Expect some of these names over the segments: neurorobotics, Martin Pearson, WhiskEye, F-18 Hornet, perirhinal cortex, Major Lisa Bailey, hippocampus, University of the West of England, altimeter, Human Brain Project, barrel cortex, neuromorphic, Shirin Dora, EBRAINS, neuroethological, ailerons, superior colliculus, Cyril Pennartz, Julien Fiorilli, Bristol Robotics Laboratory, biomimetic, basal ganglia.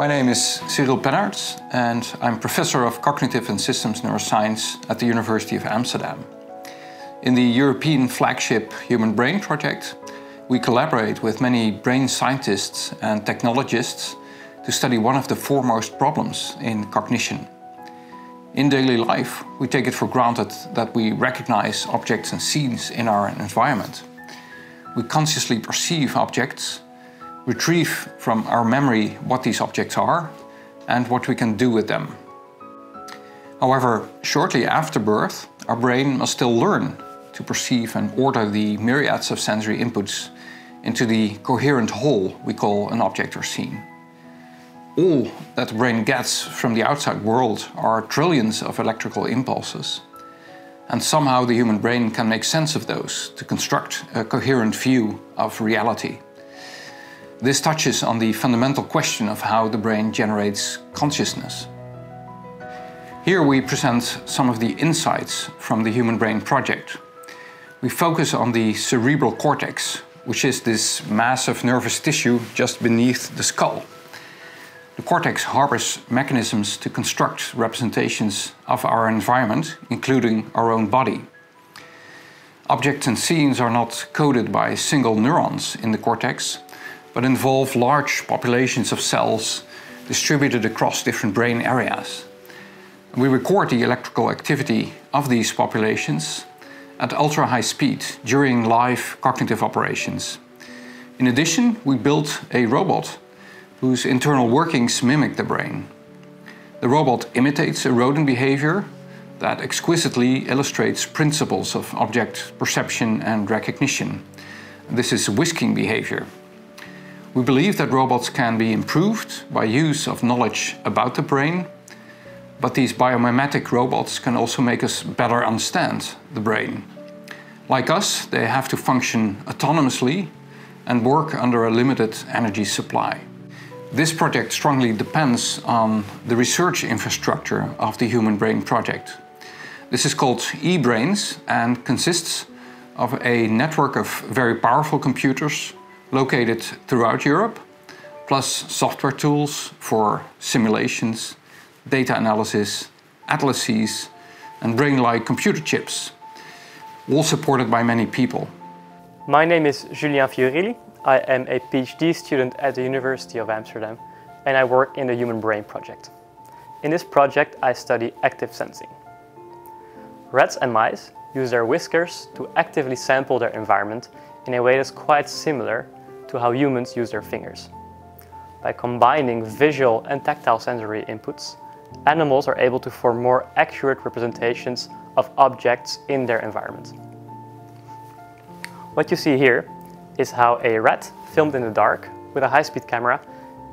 My name is Cyril Pennartz and I'm Professor of Cognitive and Systems Neuroscience at the University of Amsterdam. In the European flagship Human Brain Project, we collaborate with many brain scientists and technologists to study one of the foremost problems in cognition. In daily life, we take it for granted that we recognize objects and scenes in our environment. We consciously perceive objects, retrieve from our memory what these objects are and what we can do with them. However, shortly after birth, our brain must still learn to perceive and order the myriads of sensory inputs into the coherent whole we call an object or scene. All that the brain gets from the outside world are trillions of electrical impulses. And somehow the human brain can make sense of those to construct a coherent view of reality. This touches on the fundamental question of how the brain generates consciousness. Here we present some of the insights from the Human Brain Project. We focus on the cerebral cortex, which is this mass of nervous tissue just beneath the skull. The cortex harbors mechanisms to construct representations of our environment, including our own body. Objects and scenes are not coded by single neurons in the cortex, but involve large populations of cells distributed across different brain areas. We record the electrical activity of these populations at ultra-high speed during live cognitive operations. In addition, we built a robot whose internal workings mimic the brain. The robot imitates a rodent behavior that exquisitely illustrates principles of object perception and recognition. This is whisking behavior. We believe that robots can be improved by use of knowledge about the brain, but these biomimetic robots can also make us better understand the brain. Like us, they have to function autonomously and work under a limited energy supply. This project strongly depends on the research infrastructure of the Human Brain Project. This is called EBRAINS and consists of a network of very powerful computers located throughout Europe, plus software tools for simulations, data analysis, atlases, and brain-like computer chips, all supported by many people. My name is Julien Fiorilli. I am a PhD student at the University of Amsterdam and I work in the Human Brain Project. In this project I study active sensing. Rats and mice use their whiskers to actively sample their environment in a way that's quite similar to how humans use their fingers. By combining visual and tactile sensory inputs, animals are able to form more accurate representations of objects in their environment. What you see here is how a rat, filmed in the dark with a high-speed camera,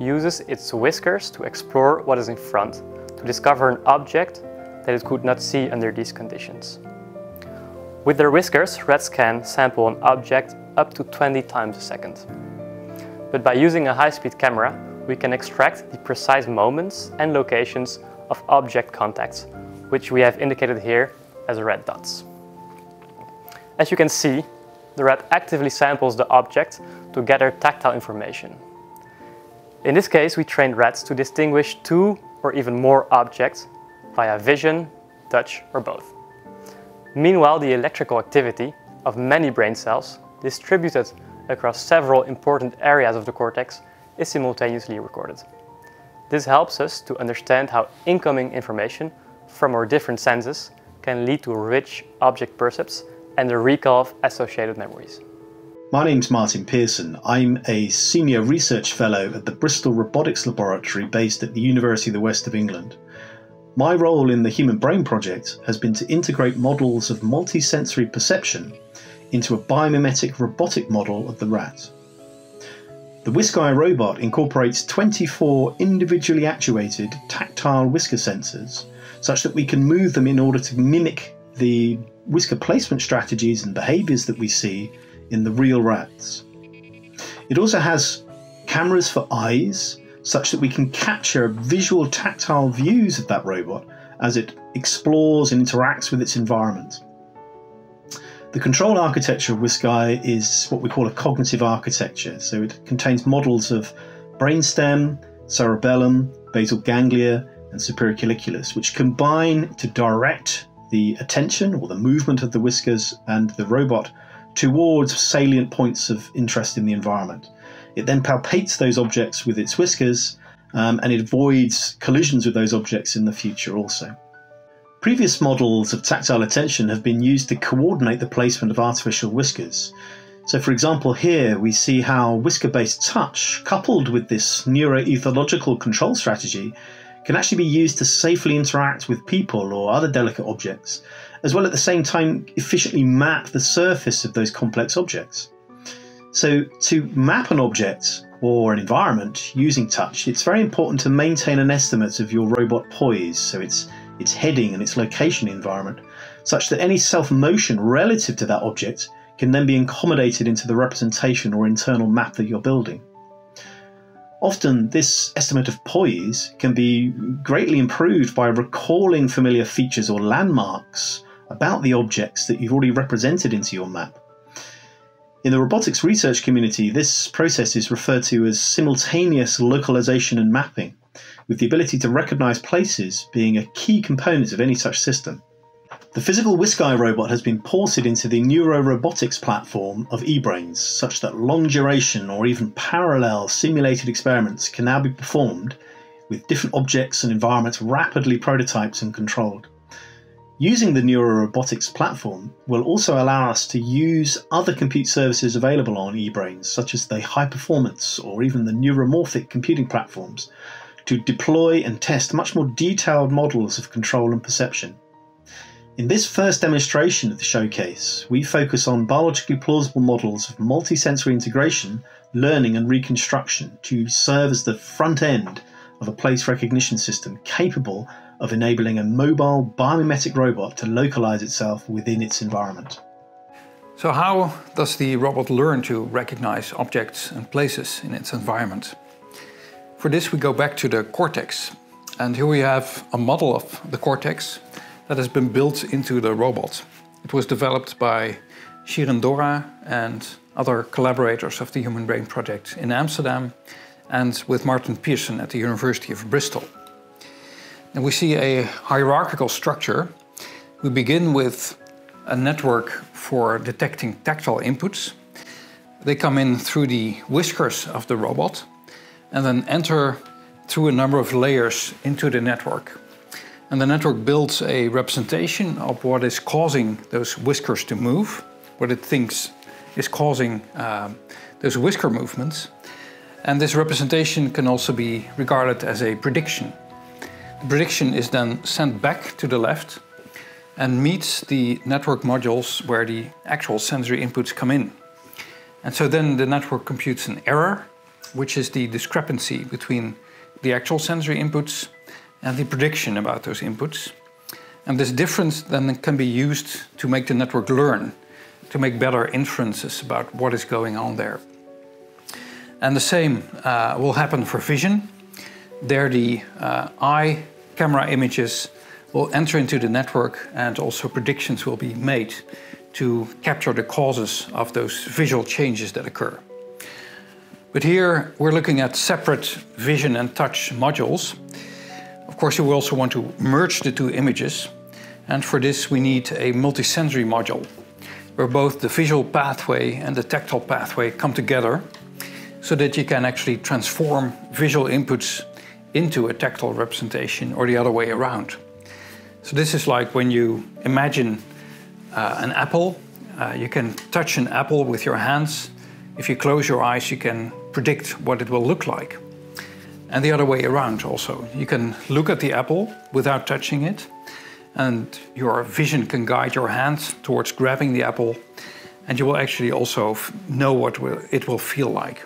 uses its whiskers to explore what is in front, to discover an object that it could not see under these conditions. With their whiskers, rats can sample an object up to 20 times a second. But by using a high-speed camera, we can extract the precise moments and locations of object contacts, which we have indicated here as red dots. As you can see, the rat actively samples the object to gather tactile information. In this case, we trained rats to distinguish two or even more objects via vision, touch, or both. Meanwhile, the electrical activity of many brain cells distributed across several important areas of the cortex is simultaneously recorded. This helps us to understand how incoming information from our different senses can lead to rich object percepts and the recall of associated memories. My name's Martin Pearson. I'm a Senior Research Fellow at the Bristol Robotics Laboratory based at the University of the West of England. My role in the Human Brain Project has been to integrate models of multisensory perception into a biomimetic robotic model of the rat. The WhiskEye robot incorporates 24 individually actuated tactile whisker sensors such that we can move them in order to mimic the whisker placement strategies and behaviours that we see in the real rats. It also has cameras for eyes, such that we can capture visual tactile views of that robot as it explores and interacts with its environment. The control architecture of WhiskEye is what we call a cognitive architecture, so it contains models of brainstem, cerebellum, basal ganglia, and superior colliculus, which combine to direct the attention or the movement of the whiskers and the robot towards salient points of interest in the environment. It then palpates those objects with its whiskers and it avoids collisions with those objects in the future also. Previous models of tactile attention have been used to coordinate the placement of artificial whiskers. So for example, here we see how whisker-based touch, coupled with this neuroethological control strategy, can actually be used to safely interact with people or other delicate objects, as well at the same time efficiently map the surface of those complex objects. So to map an object or an environment using touch, it's very important to maintain an estimate of your robot poise, so its heading and its location environment, such that any self-motion relative to that object can then be accommodated into the representation or internal map that you're building. Often this estimate of poise can be greatly improved by recalling familiar features or landmarks about the objects that you've already represented into your map. In the robotics research community, this process is referred to as simultaneous localization and mapping, with the ability to recognize places being a key component of any such system. The physical WhiskEye robot has been ported into the neurorobotics platform of EBRAINS, such that long-duration or even parallel simulated experiments can now be performed with different objects and environments rapidly prototyped and controlled. Using the neurorobotics platform will also allow us to use other compute services available on EBRAINS, such as the high-performance or even the neuromorphic computing platforms, to deploy and test much more detailed models of control and perception. In this first demonstration of the showcase, we focus on biologically plausible models of multisensory integration, learning and reconstruction to serve as the front end of a place recognition system capable of enabling a mobile biomimetic robot to localize itself within its environment. So how does the robot learn to recognize objects and places in its environment? For this, we go back to the cortex. And here we have a model of the cortex that has been built into the robot. It was developed by Shirin Dora and other collaborators of the Human Brain Project in Amsterdam, and with Martin Pearson at the University of Bristol. And we see a hierarchical structure. We begin with a network for detecting tactile inputs. They come in through the whiskers of the robot and then enter through a number of layers into the network. And the network builds a representation of what is causing those whiskers to move, what it thinks is causing those whisker movements. And this representation can also be regarded as a prediction. The prediction is then sent back to the left and meets the network modules where the actual sensory inputs come in. And so then the network computes an error, which is the discrepancy between the actual sensory inputs and the prediction about those inputs. And this difference then can be used to make the network learn, to make better inferences about what is going on there. And the same will happen for vision. There the eye camera images will enter into the network, and also predictions will be made to capture the causes of those visual changes that occur. But here we're looking at separate vision and touch modules. Of course, you will also want to merge the two images. And for this, we need a multisensory module where both the visual pathway and the tactile pathway come together so that you can actually transform visual inputs into a tactile representation or the other way around. So this is like when you imagine an apple. You can touch an apple with your hands. If you close your eyes, you can predict what it will look like. And the other way around also. You can look at the apple without touching it, and your vision can guide your hand towards grabbing the apple, and you will actually also know what it will feel like.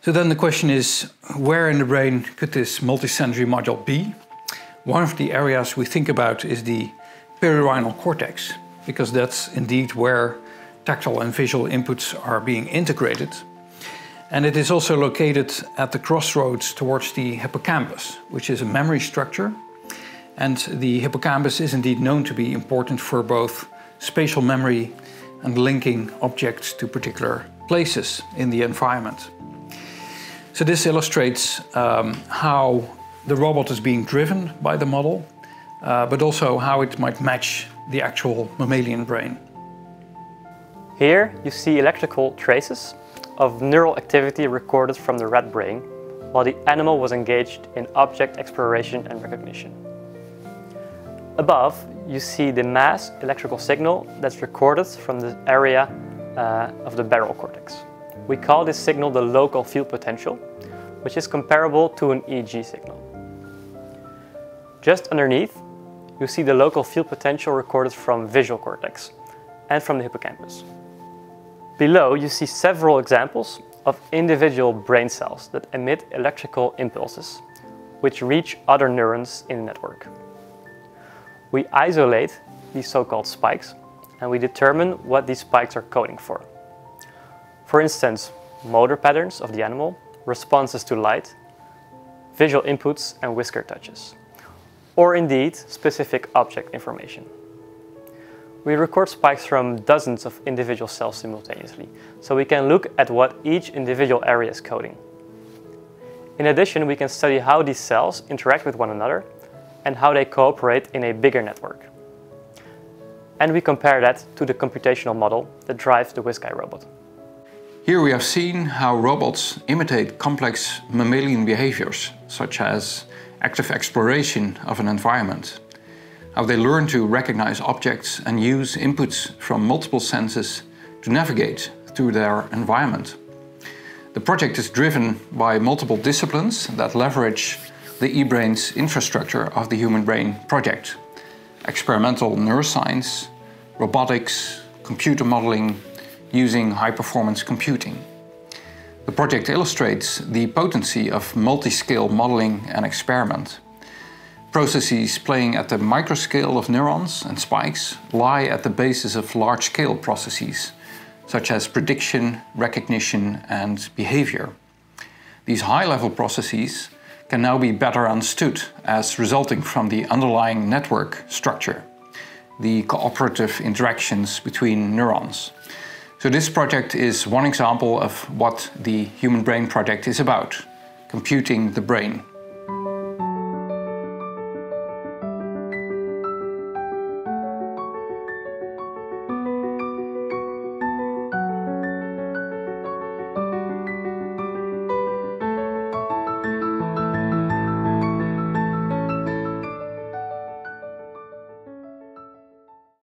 So then the question is, where in the brain could this multisensory module be? One of the areas we think about is the perirhinal cortex, because that's indeed where tactile and visual inputs are being integrated. And it is also located at the crossroads towards the hippocampus, which is a memory structure. And the hippocampus is indeed known to be important for both spatial memory and linking objects to particular places in the environment. So this illustrates how the robot is being driven by the model, but also how it might match the actual mammalian brain. Here you see electrical traces of neural activity recorded from the rat brain while the animal was engaged in object exploration and recognition. Above you see the mass electrical signal that's recorded from the area of the barrel cortex. We call this signal the local field potential, which is comparable to an EEG signal. Just underneath, you see the local field potential recorded from visual cortex and from the hippocampus. Below, you see several examples of individual brain cells that emit electrical impulses, which reach other neurons in the network. We isolate these so-called spikes, and we determine what these spikes are coding for. For instance, motor patterns of the animal, responses to light, visual inputs and whisker touches, or indeed specific object information. We record spikes from dozens of individual cells simultaneously, so we can look at what each individual area is coding. In addition, we can study how these cells interact with one another and how they cooperate in a bigger network. And we compare that to the computational model that drives the WhiskEye robot. Here we have seen how robots imitate complex mammalian behaviors, such as active exploration of an environment, how they learn to recognize objects and use inputs from multiple senses to navigate through their environment. The project is driven by multiple disciplines that leverage the EBRAINS infrastructure of the Human Brain Project: experimental neuroscience, robotics, computer modeling, using high-performance computing. The project illustrates the potency of multi-scale modeling and experiment. Processes playing at the microscale of neurons and spikes lie at the basis of large-scale processes, such as prediction, recognition, and behavior. These high-level processes can now be better understood as resulting from the underlying network structure, the cooperative interactions between neurons. So this project is one example of what the Human Brain Project is about: computing the brain.